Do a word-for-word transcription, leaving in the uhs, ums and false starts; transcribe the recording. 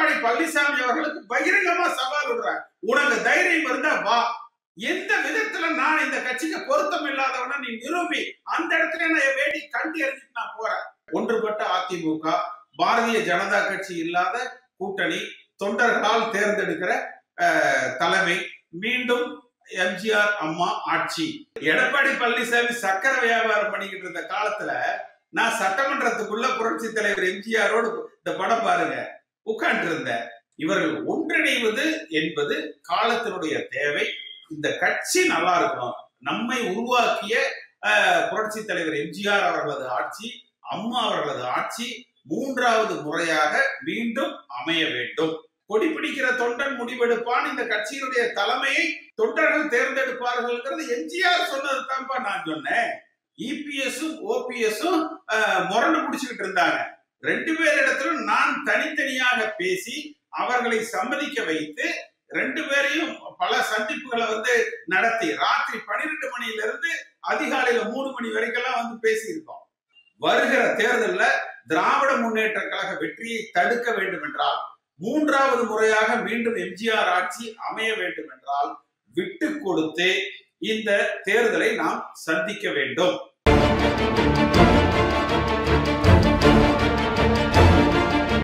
எடப்பாடி பழனிசாமி அவர்களுக்கு பகிரங்கமா சவால் விடுறார். உனக்கு தைரியம் இருந்தா வா, எந்த விதத்துல நான் இந்த கட்சிக்கு பொருத்தம் இல்லாதவனா நீ நிரூபி, அந்த இடத்துல நான் வேடி கண்டு எறிஞ்சிட்டு நான் போறேன். ஒன்றுபட்ட அதிமுக பாரதிய ஜனதா கட்சி இல்லாத கூட்டணி, தொண்டர்களால் தேர்ந்தெடுக்கிற தலைமை, மீண்டும் எம்ஜிஆர் அம்மா ஆட்சி. எடப்பாடி பழனிசாமி சக்கர வியாபாரம் பண்ணிக்கிட்டு இருந்த காலத்துல நான் சட்டமன்றத்துக்குள்ள புரட்சி தலைவர் எம்ஜிஆரோடு இந்த படம் பாருங்க உட்கார்ந்து இருந்த. இவர்கள் ஒன்றிணைவது என்பது காலத்தினுடைய தேவை. இந்த கட்சி நல்லா இருக்கணும். நம்மை உருவாக்கிய புரட்சி தலைவர் எம்ஜிஆர் அவர்களது ஆட்சி, அம்மா அவர்களது ஆட்சி மூன்றாவது முறையாக மீண்டும் அமைய வேண்டும். கொடி பிடிக்கிற தொண்டன் முடிவெடுப்பான், இந்த கட்சியினுடைய தலைமையை தொண்டர்கள் தேர்ந்தெடுப்பார்கள். எம்ஜிஆர் சொன்னது தான்ப்பா நான் சொன்னேன். இபிஎஸும் ஓபிஎஸும் முரண்டு பிடிச்சுக்கிட்டு இருந்தாங்க. ரெண்டு பேர் இடத்துல நான் தனித்தனியாக பேசி அவர்களை சம்மதிக்க வைத்து ரெண்டு பேரையும் பல சந்திப்புகளை வந்து நடத்தி ராத்திரி பனிரெண்டு மணியில இருந்து அதிகாலையில மூணு மணி வரைக்கும் வந்து பேசியிருக்கோம். வருகிற தேர்தலில் திராவிட முன்னேற்ற கழக வெற்றியை தடுக்க வேண்டும் என்றால், மூன்றாவது முறையாக மீண்டும் எம்ஜிஆர் ஆட்சி அமைய வேண்டும் என்றால் விட்டு கொடுத்து இந்த தேர்தலை நாம் சந்திக்க வேண்டும்.